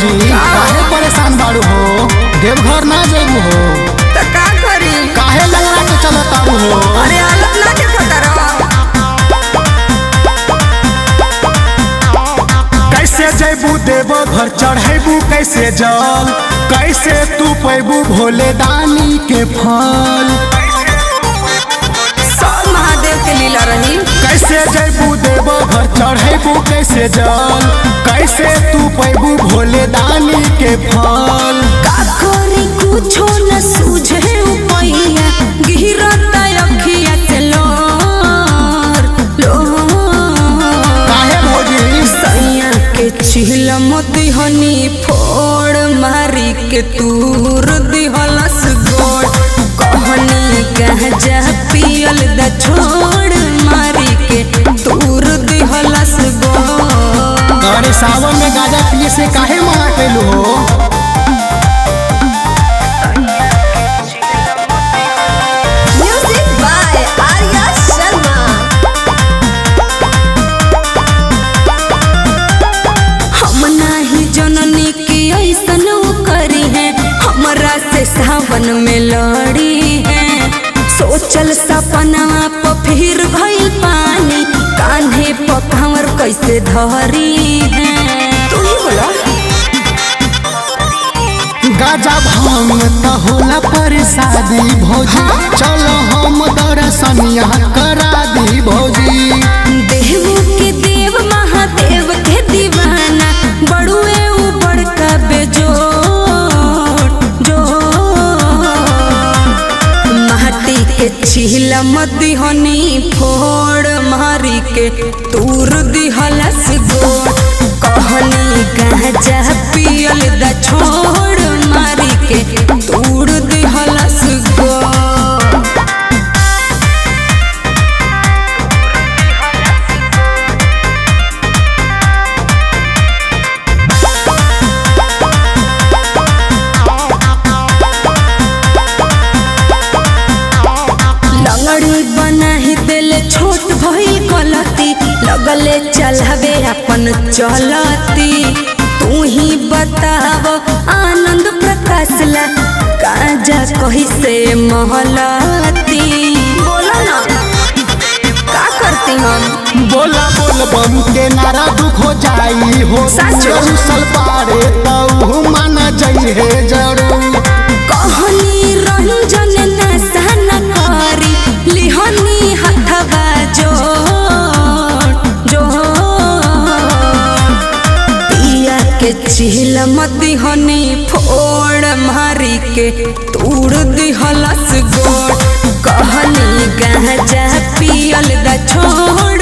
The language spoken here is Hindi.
जी काहे परेशान बाड़ू हो, देवघर ना जइबू हो त का करी, काहे लंगड़ा के चलत आड़ू हो। अरे हालत ना के खतरा कैसे जइबू देवघर चढ़ैबू कैसे जल, कैसे तू पैबू भोले दानी के फल। कैसे जैबू देवघर चढ़ैबू कैसे जल, कैसे तू पैबू भोले दानी के फल। का करी कुछो न सूझे उपैया, गिरता अखिया से लोर लोर। काहे भोजी सैया के चिहला मोती हनी फोड़ मारी के तूर दिहलस गोड़। कहनी कह जा पियल द छोड़ मारी के दूर दिहलस गोड़। अरे सावन में गाजा पिए से काहे मार पेलू हो, म्यूजिक बाय आर्या शर्मा। हम नाही जननी की ऐसन करी है, हमरा से सावन में लड़ी है। सोचल सपनवा प फिर भइल पानी, कान्हे प हमर कैसे धरी है। तू ही बोला गाजा भांग त होला परसादी भौजी, चलो हम दर्शनिया करा दी भौजी। देव के देव महादेव के दीवाना, बड़ुए उ बड़का बेजोड़ जो। माटी के छिहला मदी हनी फोड़ मारी के तूर दिहलस गोड़। कहनी कह जा पियल द छोड़ मारी के तूर दिहलस गोड़। छोट भइल गलती, लगले चलवे अपन चलती। तू ही बताव आनंद प्रकाश ला काजा कही से महलती। बोला ना का करती हम, बोला बोल बम के नारा दुख हो जाई हो। सचल पारे तऊ माना जाई है जरूर। कहनी रंजन नशा न करी, लिहनी हथवा जो पिया के चिहला मती हनी फोड़ मारी के तूर दिहलस गोड़। कहनी कह जा पियल द छोड़